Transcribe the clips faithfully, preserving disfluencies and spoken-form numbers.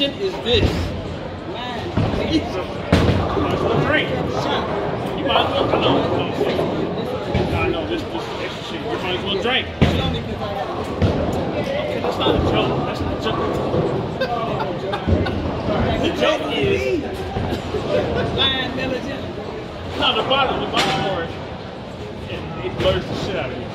Egypt is this. Man, Egypt. You might as well drink. You might as well come on. I know this this extra shit. You might as well drink. Okay, that's not a joke. That's not a joke. The joke is lying diligent. No, the bottom, the bottom part, and it blurs the shit out of you.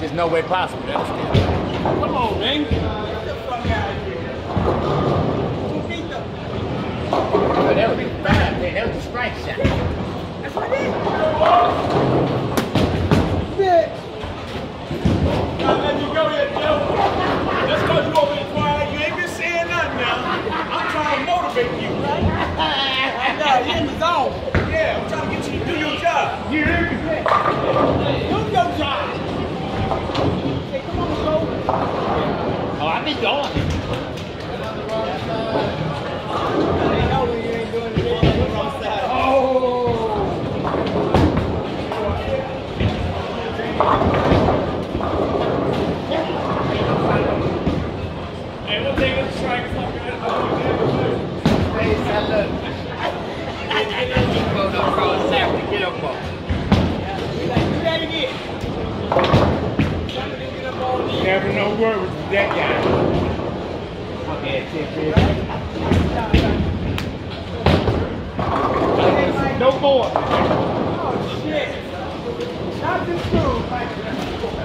There's no way possible. That was it. Come on, man. Get the fuck out of here. Two feet though. That would be five, man. That was a strike shot. That's what it is. Never know where was that guy. Fuck ass shit, no more. Oh shit. Not this dude, Mike. Don't, don't,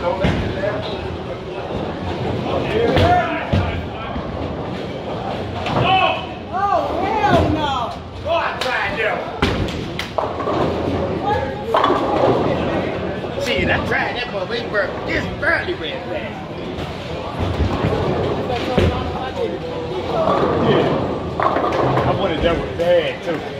don't let the left. and I tried that boy, but he burnt this barely ran fast. Yeah. I wanted that one bad too.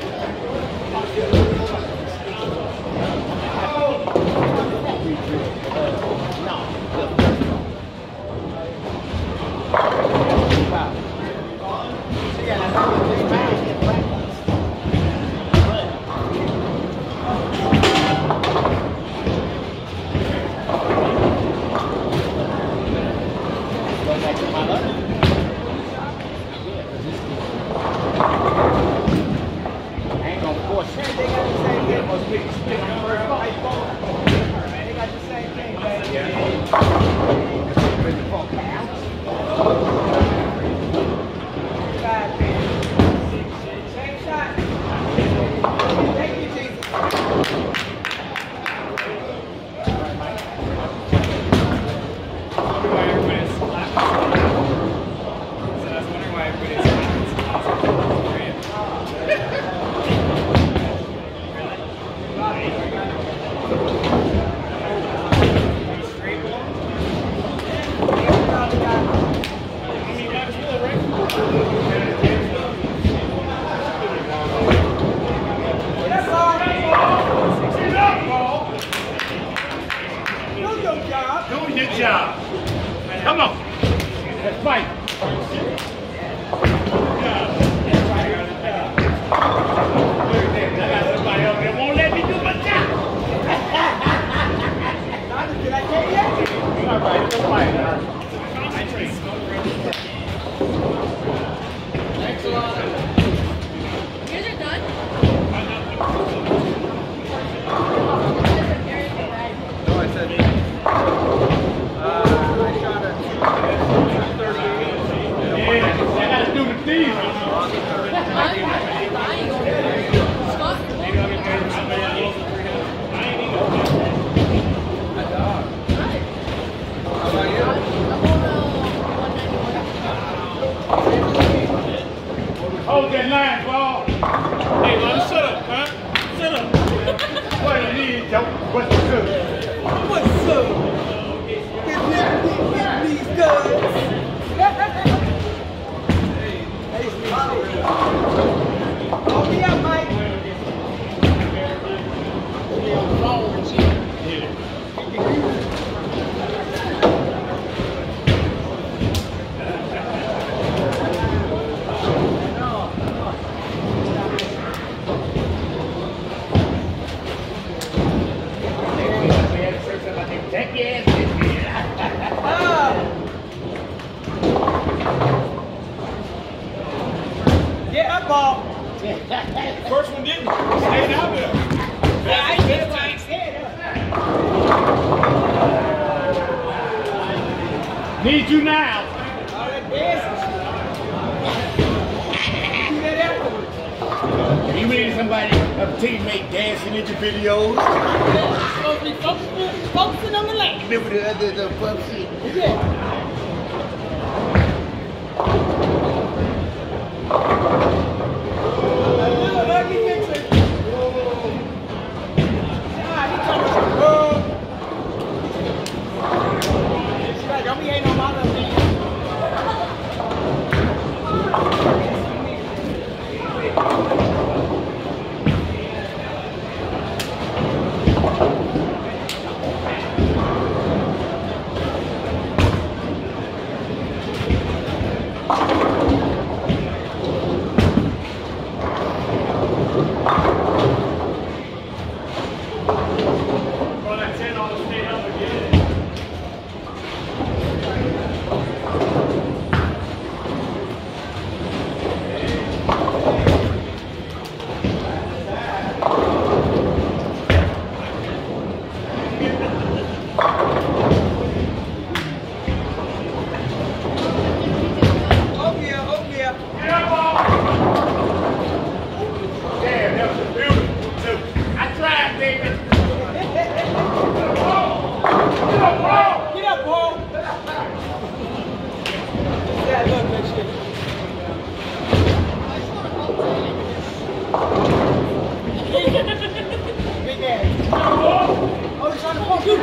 Thank you.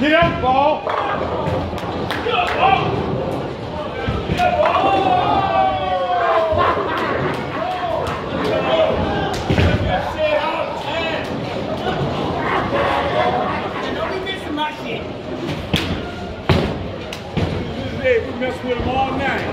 Get up, ball. Get up, ball. Get up, ball. Get that shit out of hand. Don't be missing my shit. This is it. We mess with them all night.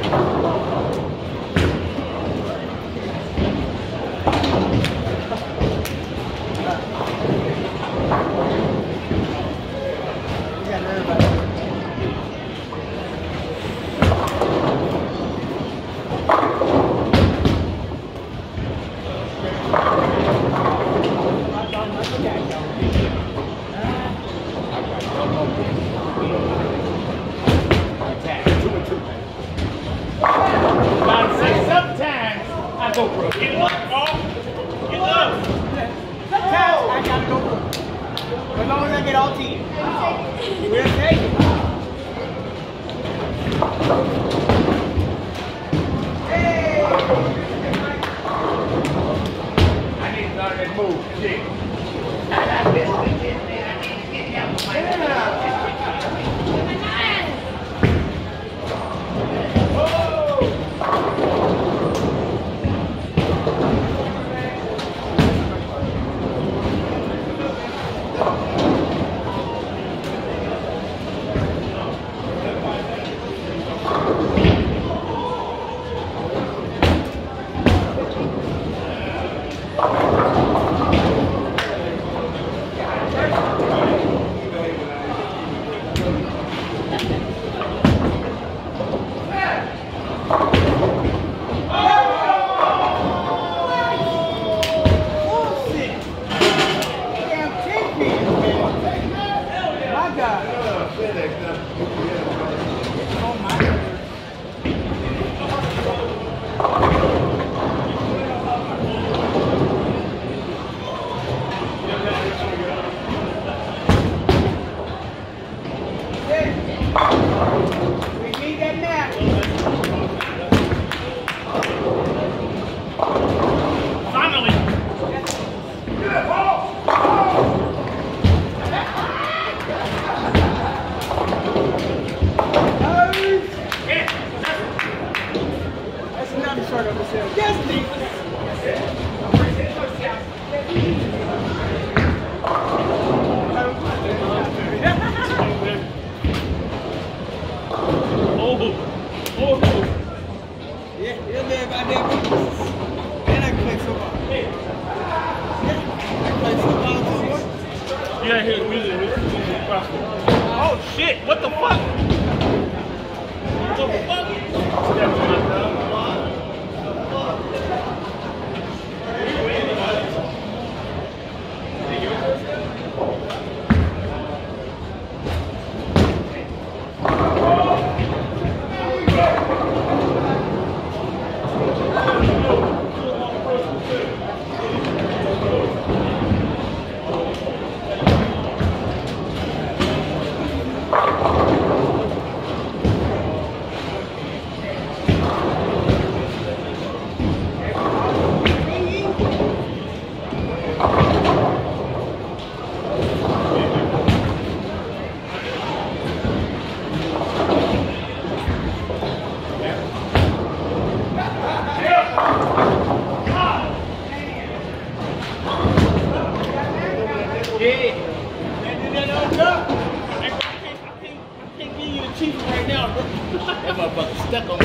Come on.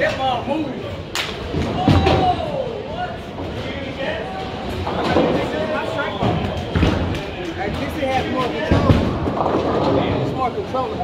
That ball moving. Control it.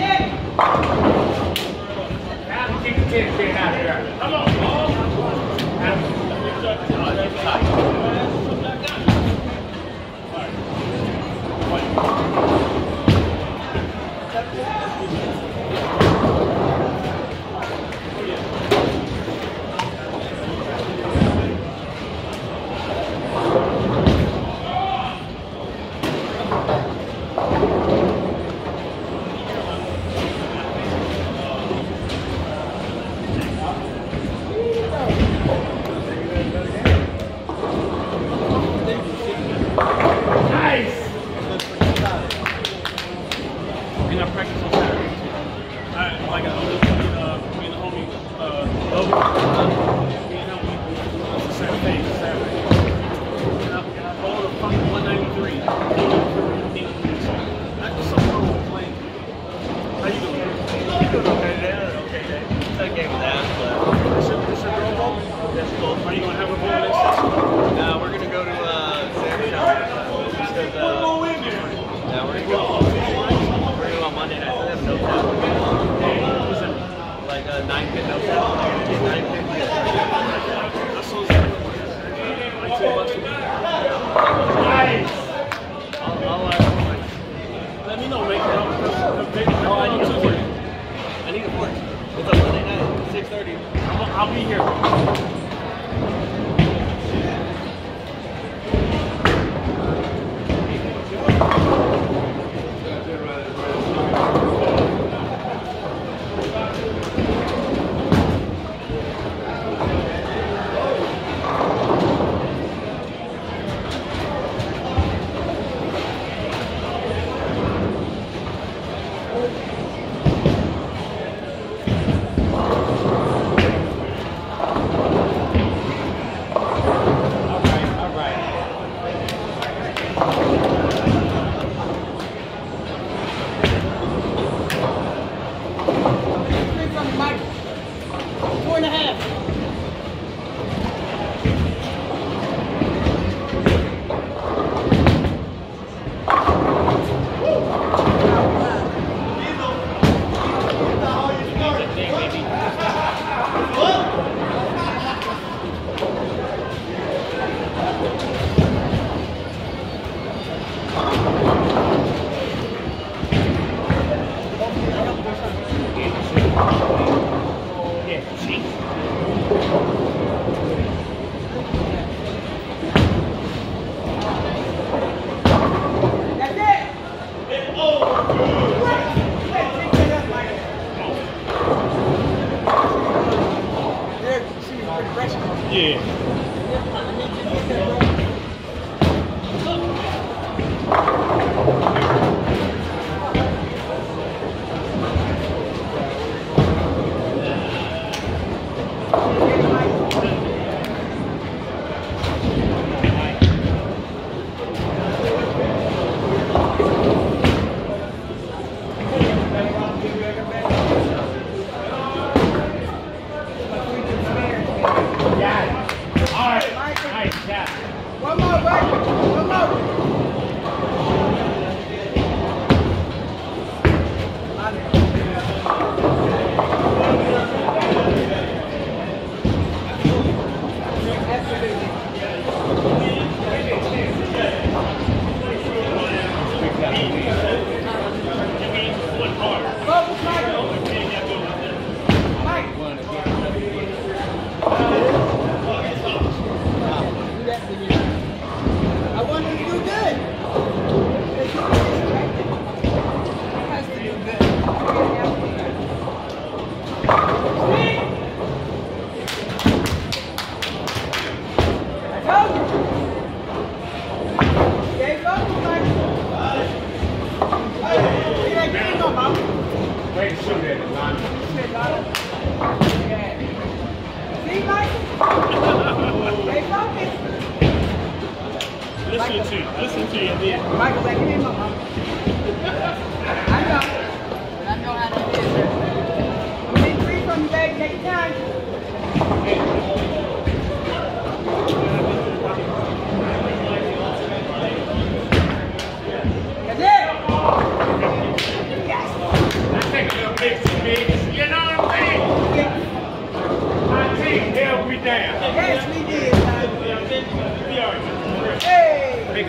Yeah.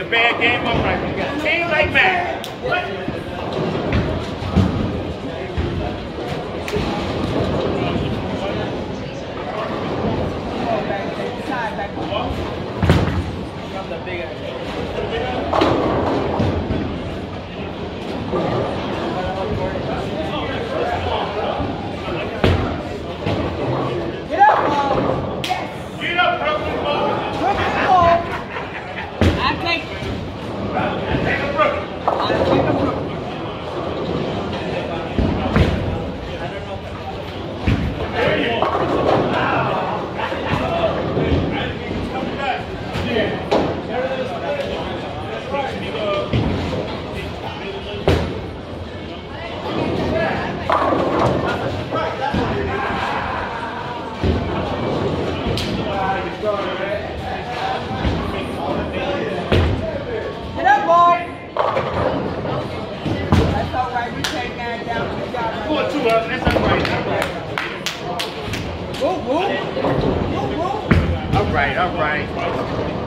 Bad game upright. Team like that. What? All right, all right.